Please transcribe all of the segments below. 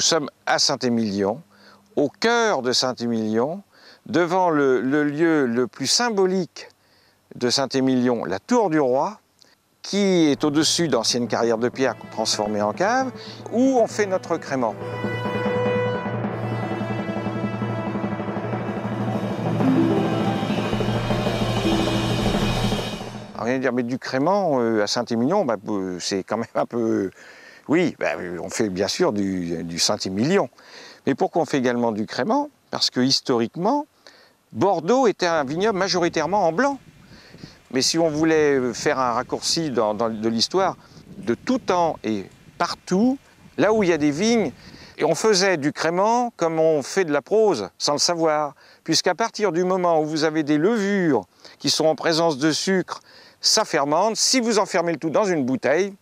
nous sommes à Saint-Émilion, au cœur de Saint-Émilion, devant le lieu le plus symbolique de Saint-Émilion, la Tour du Roi, qui est au-dessus d'anciennes carrières de pierre transformées en caves, où on fait notre crémant. Alors, on vient de dire, mais du crémant à Saint-Émilion, bah, c'est quand même un peu... Oui, bah, on fait bien sûr du Saint-Émilion. Mais pourquoi on fait également du crémant? Parce que historiquement, Bordeaux était un vignoble majoritairement en blanc. Mais si on voulait faire un raccourci de l'histoire, de tout temps et partout, là où il y a des vignes, et on faisait du crémant comme on fait de la prose, sans le savoir, puisqu'à partir du moment où vous avez des levures qui sont en présence de sucre, ça fermente. Si vous enfermez le tout dans une bouteille,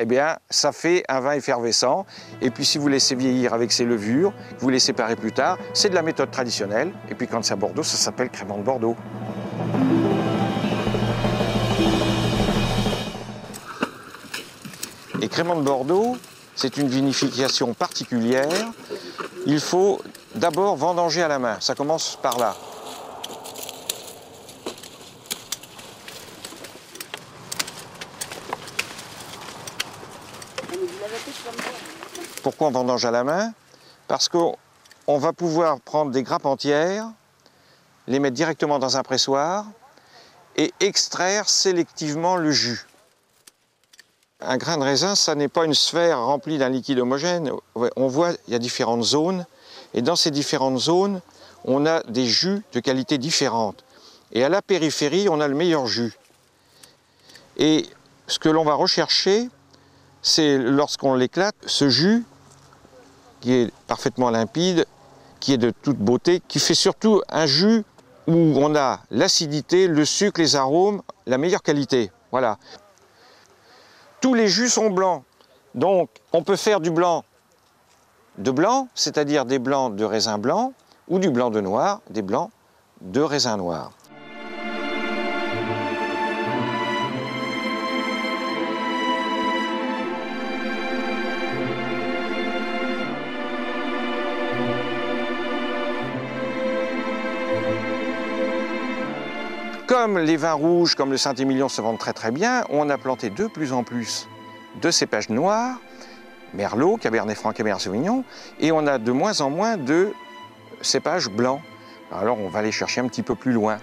eh bien, ça fait un vin effervescent. Et puis, si vous laissez vieillir avec ces levures, vous les séparez plus tard, c'est de la méthode traditionnelle. Et puis, quand c'est à Bordeaux, ça s'appelle Crémant de Bordeaux. Et Crémant de Bordeaux, c'est une vinification particulière. Il faut d'abord vendanger à la main. Ça commence par là. Pourquoi on vendange à la main? Parce qu'on va pouvoir prendre des grappes entières, les mettre directement dans un pressoir et extraire sélectivement le jus. Un grain de raisin, ça n'est pas une sphère remplie d'un liquide homogène. On voit, il y a différentes zones. Et dans ces différentes zones, on a des jus de qualité différente. Et à la périphérie, on a le meilleur jus. Et ce que l'on va rechercher, c'est lorsqu'on l'éclate, ce jus qui est parfaitement limpide, qui est de toute beauté, qui fait surtout un jus où on a l'acidité, le sucre, les arômes, la meilleure qualité. Voilà. Tous les jus sont blancs, donc on peut faire du blanc de blanc, c'est-à-dire des blancs de raisin blanc, ou du blanc de noir, des blancs de raisin noir. Comme les vins rouges, comme le Saint-Émilion se vendent très très bien, on a planté de plus en plus de cépages noirs, Merlot, Cabernet Franc, Cabernet Sauvignon, et on a de moins en moins de cépages blancs. Alors on va aller chercher un petit peu plus loin.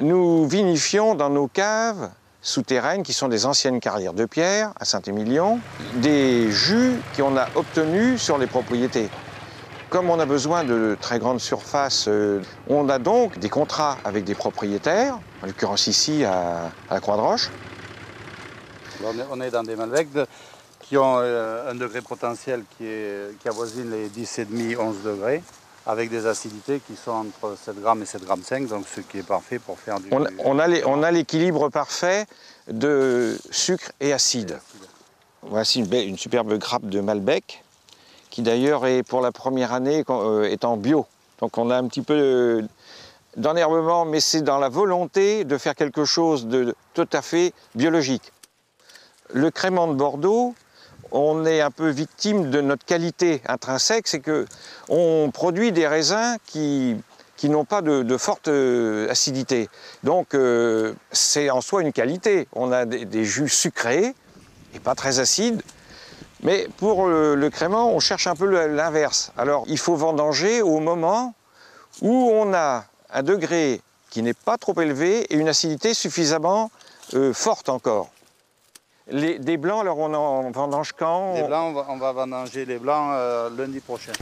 Nous vinifions dans nos caves souterraines, qui sont des anciennes carrières de pierre, à Saint-Émilion, des jus qu'on a obtenus sur les propriétés. Comme on a besoin de très grandes surfaces, on a donc des contrats avec des propriétaires, en l'occurrence ici à la Croix-de-Roche. On est dans des Malbec qui ont un degré potentiel qui avoisine les 10,5-11 degrés, avec des acidités qui sont entre 7 grammes et 7,5 grammes, donc ce qui est parfait pour faire du... On a l'équilibre parfait de sucre et acide. Voici une superbe grappe de Malbec, qui d'ailleurs est pour la première année est en bio. Donc on a un petit peu d'enherbement, mais c'est dans la volonté de faire quelque chose de tout à fait biologique. Le Crémant de Bordeaux, on est un peu victime de notre qualité intrinsèque, c'est qu'on produit des raisins qui n'ont pas de forte acidité. Donc c'est en soi une qualité. On a des jus sucrés et pas très acides. Mais pour le crémant, on cherche un peu l'inverse. Alors il faut vendanger au moment où on a un degré qui n'est pas trop élevé et une acidité suffisamment forte encore. Des blancs, alors on en vendange quand? Les blancs, on va vendanger les blancs lundi prochain.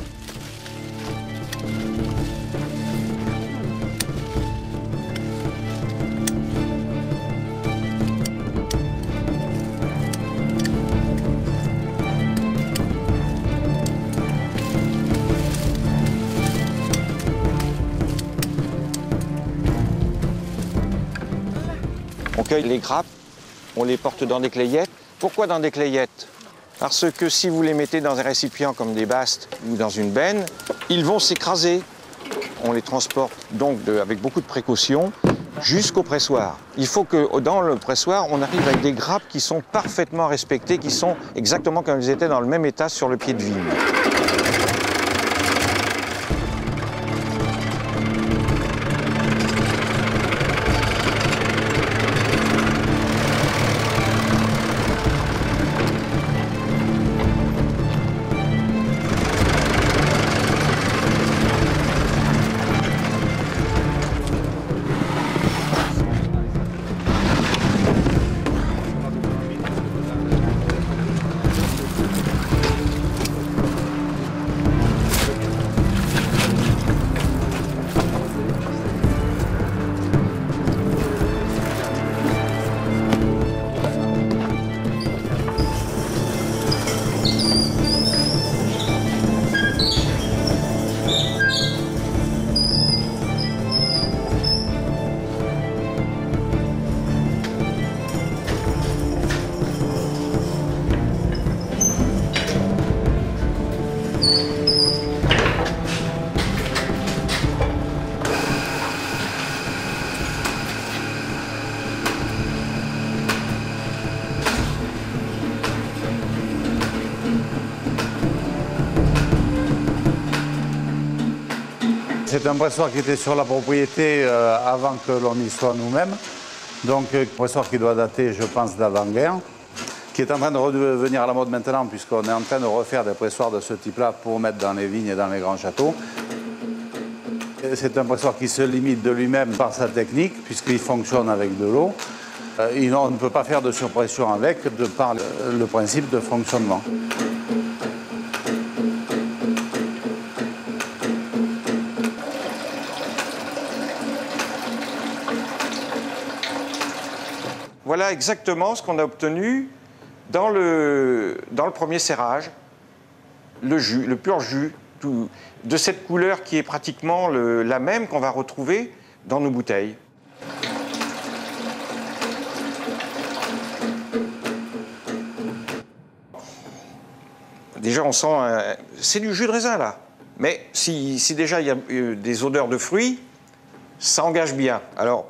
On cueille les grappes. On les porte dans des clayettes. Pourquoi dans des clayettes? Parce que si vous les mettez dans un récipient comme des bastes ou dans une benne, ils vont s'écraser. On les transporte donc avec beaucoup de précautions jusqu'au pressoir. Il faut que dans le pressoir, on arrive avec des grappes qui sont parfaitement respectées, qui sont exactement comme elles étaient dans le même état sur le pied de vigne. C'est un pressoir qui était sur la propriété avant que l'on y soit nous-mêmes. Donc un pressoir qui doit dater, je pense, d'avant-guerre, qui est en train de redevenir à la mode maintenant, puisqu'on est en train de refaire des pressoirs de ce type-là pour mettre dans les vignes et dans les grands châteaux. C'est un pressoir qui se limite de lui-même par sa technique, puisqu'il fonctionne avec de l'eau. On ne peut pas faire de surpression avec, de par le principe de fonctionnement. Voilà exactement ce qu'on a obtenu dans le premier serrage, le jus, le pur jus, tout, de cette couleur qui est pratiquement la même qu'on va retrouver dans nos bouteilles. Déjà on sent, c'est du jus de raisin là, mais si déjà il y a des odeurs de fruits, ça engage bien. Alors,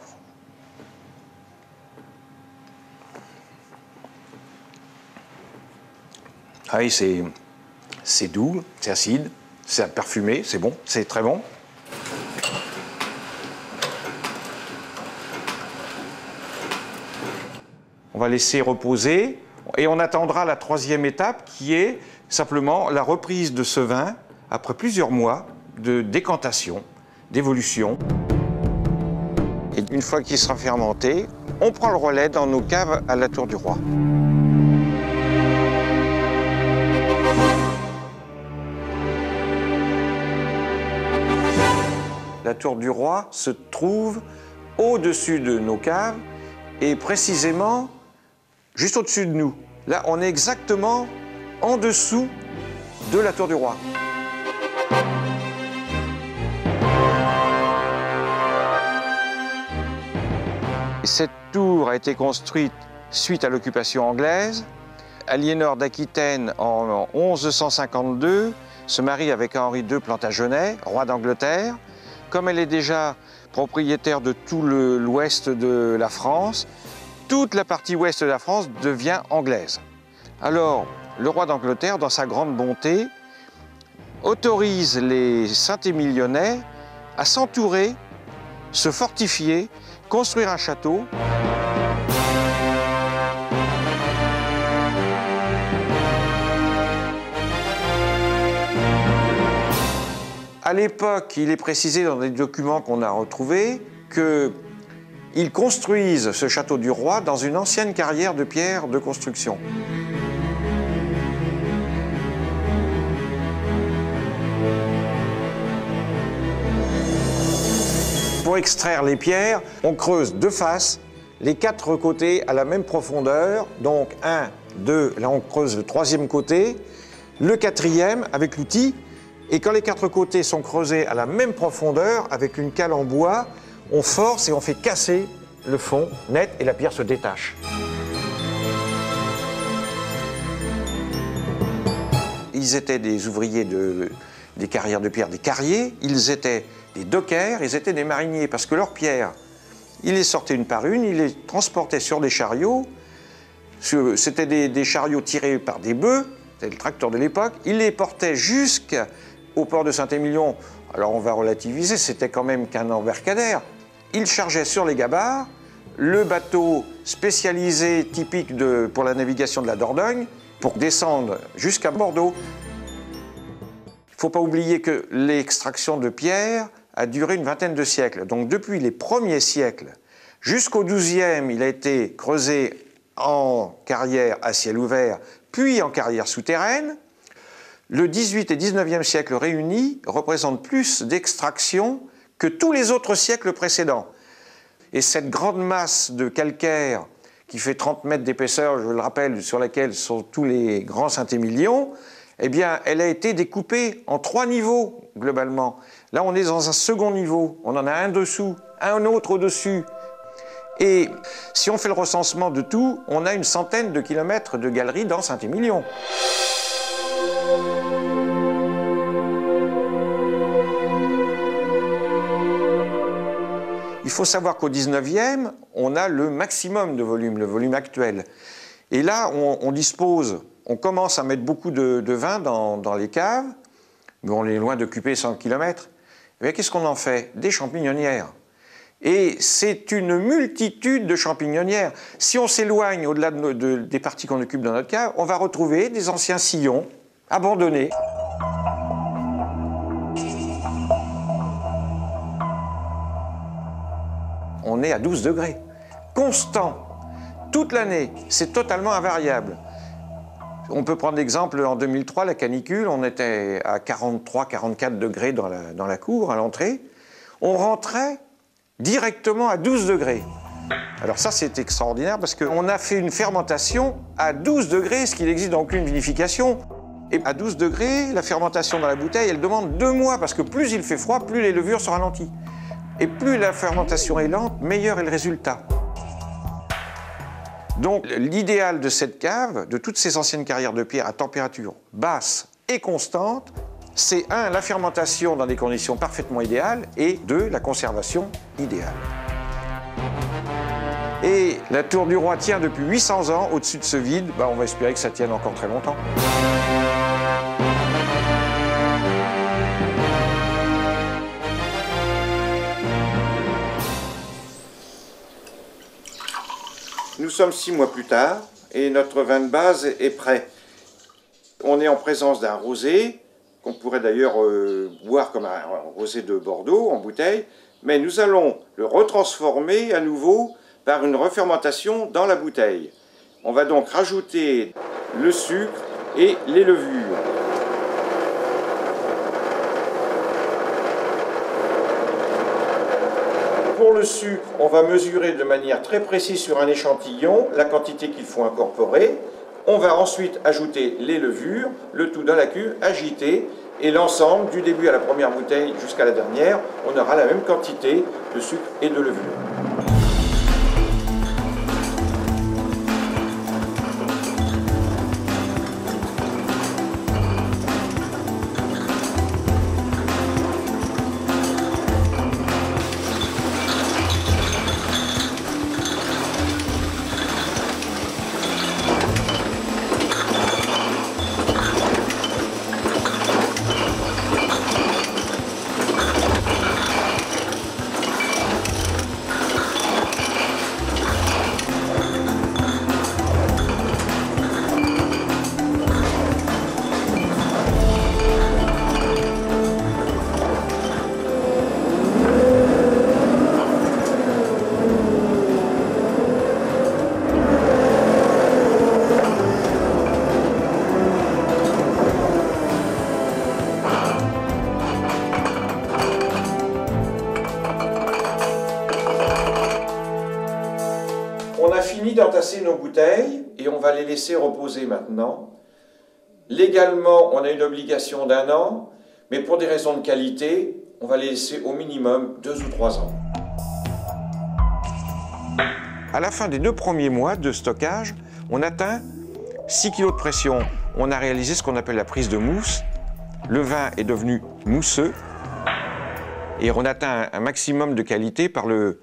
ah oui, c'est doux, c'est acide, c'est parfumé, c'est bon, c'est très bon. On va laisser reposer et on attendra la troisième étape qui est simplement la reprise de ce vin après plusieurs mois de décantation, d'évolution. Et une fois qu'il sera fermenté, on prend le relais dans nos caves à la Tour du Roi. La Tour du Roi se trouve au-dessus de nos caves et précisément juste au-dessus de nous. Là, on est exactement en dessous de la Tour du Roi. Cette tour a été construite suite à l'occupation anglaise. Aliénor d'Aquitaine, en 1152, se marie avec Henri II Plantagenet, roi d'Angleterre. Comme elle est déjà propriétaire de tout l'ouest de la France, toute la partie ouest de la France devient anglaise. Alors, le roi d'Angleterre, dans sa grande bonté, autorise les Saint-Émilionnais à s'entourer, se fortifier, construire un château. À l'époque, il est précisé dans des documents qu'on a retrouvés qu'ils construisent ce château du roi dans une ancienne carrière de pierre de construction. Pour extraire les pierres, on creuse de face les quatre côtés à la même profondeur. Donc 1, 2, là on creuse le troisième côté, le quatrième avec l'outil. Et quand les quatre côtés sont creusés à la même profondeur, avec une cale en bois, on force et on fait casser le fond net et la pierre se détache. Ils étaient des ouvriers des carrières de pierre, des carriers, ils étaient des dockers, ils étaient des mariniers parce que leurs pierres Il les sortait une par une, il les transportait sur des chariots. C'était des chariots tirés par des bœufs, c'était le tracteur de l'époque. Il les portait jusqu'au port de Saint-Émilion. Alors on va relativiser, c'était quand même qu'un embarcadère. Il chargeait sur les gabarres le bateau spécialisé typique pour la navigation de la Dordogne pour descendre jusqu'à Bordeaux. Il ne faut pas oublier que l'extraction de pierre a duré une vingtaine de siècles. Donc depuis les premiers siècles jusqu'au XIIe, il a été creusé en carrière à ciel ouvert, puis en carrière souterraine. Le XVIIIe et XIXe siècle réunis représentent plus d'extraction que tous les autres siècles précédents. Et cette grande masse de calcaire qui fait 30 mètres d'épaisseur, je le rappelle, sur laquelle sont tous les grands Saint-Émilion, eh bien, elle a été découpée en 3 niveaux, globalement. Là, on est dans un second niveau. On en a un dessous, un autre au-dessus. Et si on fait le recensement de tout, on a une centaine de kilomètres de galeries dans Saint-Émilion. Il faut savoir qu'au 19e, on a le maximum de volume, le volume actuel. Et là, on dispose, on commence à mettre beaucoup de vin dans les caves, mais on est loin d'occuper 100 km. Eh bien, qu'est-ce qu'on en fait? Des champignonnières. Et c'est une multitude de champignonnières. Si on s'éloigne au-delà des parties qu'on occupe dans notre cave, on va retrouver des anciens sillons abandonnés. On est à 12 degrés, constant, toute l'année, c'est totalement invariable. On peut prendre l'exemple en 2003, la canicule, on était à 43-44 degrés dans la cour, à l'entrée. On rentrait directement à 12 degrés. Alors ça, c'est extraordinaire parce qu'on a fait une fermentation à 12 degrés, ce qui n'existe dans aucune vinification. Et à 12 degrés, la fermentation dans la bouteille, elle demande 2 mois parce que plus il fait froid, plus les levures sont ralenties. Et plus la fermentation est lente, meilleur est le résultat. Donc l'idéal de cette cave, de toutes ces anciennes carrières de pierre à température basse et constante, c'est 1, la fermentation dans des conditions parfaitement idéales, et 2, la conservation idéale. Et la tour du roi tient depuis 800 ans au-dessus de ce vide, on va espérer que ça tienne encore très longtemps. Nous sommes 6 mois plus tard et notre vin de base est prêt. On est en présence d'un rosé, qu'on pourrait d'ailleurs boire comme un rosé de Bordeaux en bouteille, mais nous allons le retransformer à nouveau par une refermentation dans la bouteille. On va donc rajouter le sucre et les levures. Pour le sucre, on va mesurer de manière très précise sur un échantillon la quantité qu'il faut incorporer. On va ensuite ajouter les levures, le tout dans la cuve, agiter, et l'ensemble, du début à la première bouteille jusqu'à la dernière, on aura la même quantité de sucre et de levure. D'entasser nos bouteilles et on va les laisser reposer maintenant. Légalement, on a une obligation d'1 an, mais pour des raisons de qualité, on va les laisser au minimum 2 ou 3 ans. À la fin des 2 premiers mois de stockage, on atteint 6 kg de pression. On a réalisé ce qu'on appelle la prise de mousse. Le vin est devenu mousseux et on atteint un maximum de qualité par le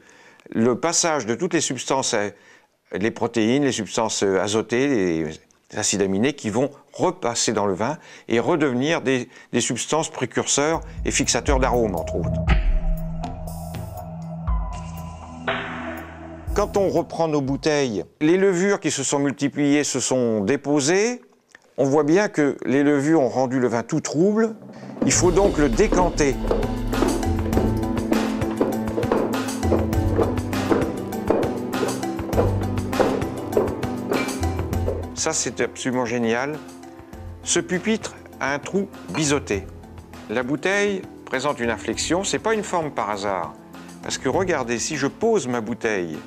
le passage de toutes les substances, les protéines, les substances azotées, les acides aminés qui vont repasser dans le vin et redevenir des substances précurseurs et fixateurs d'arômes, entre autres. Quand on reprend nos bouteilles, les levures qui se sont multipliées se sont déposées. On voit bien que les levures ont rendu le vin tout trouble. Il faut donc le décanter. Ça, c'est absolument génial. Ce pupitre a un trou biseauté. La bouteille présente une inflexion. Ce n'est pas une forme par hasard. Parce que regardez, si je pose ma bouteille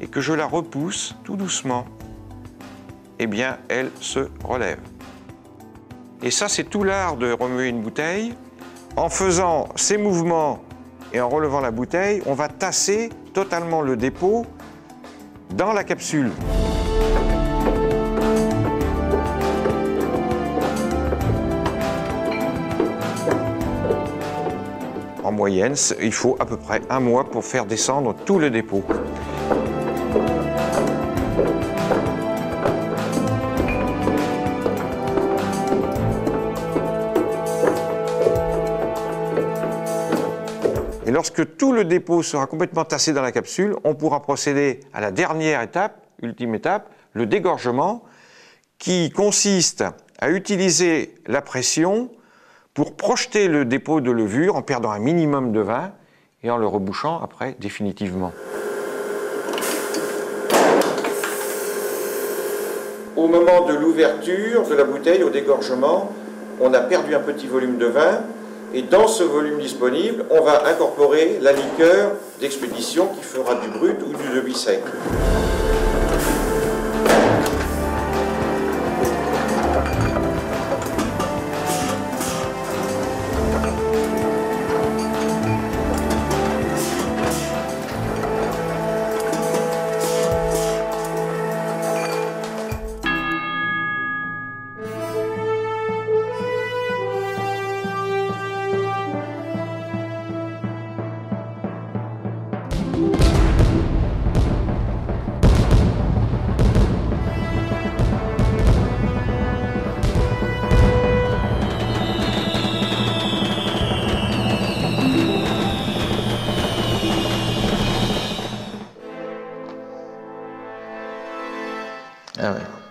et que je la repousse tout doucement, eh bien, elle se relève. Et ça, c'est tout l'art de remuer une bouteille. En faisant ces mouvements et en relevant la bouteille, on va tasser totalement le dépôt dans la capsule. En moyenne, il faut à peu près un mois pour faire descendre tout le dépôt. Et lorsque tout le dépôt sera complètement tassé dans la capsule, on pourra procéder à la dernière étape, ultime étape, le dégorgement, qui consiste à utiliser la pression pour projeter le dépôt de levure en perdant un minimum de vin et en le rebouchant après définitivement. Au moment de l'ouverture de la bouteille, au dégorgement, on a perdu un petit volume de vin. Et dans ce volume disponible, on va incorporer la liqueur d'expédition qui fera du brut ou du demi-sec.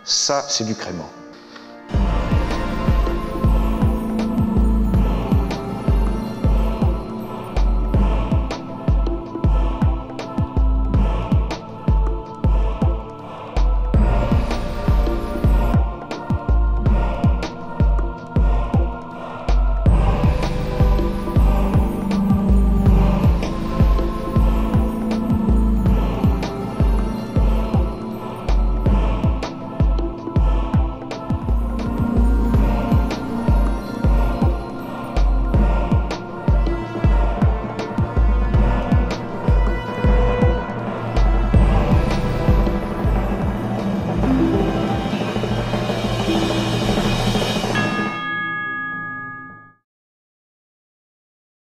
Ça, c'est du crémant.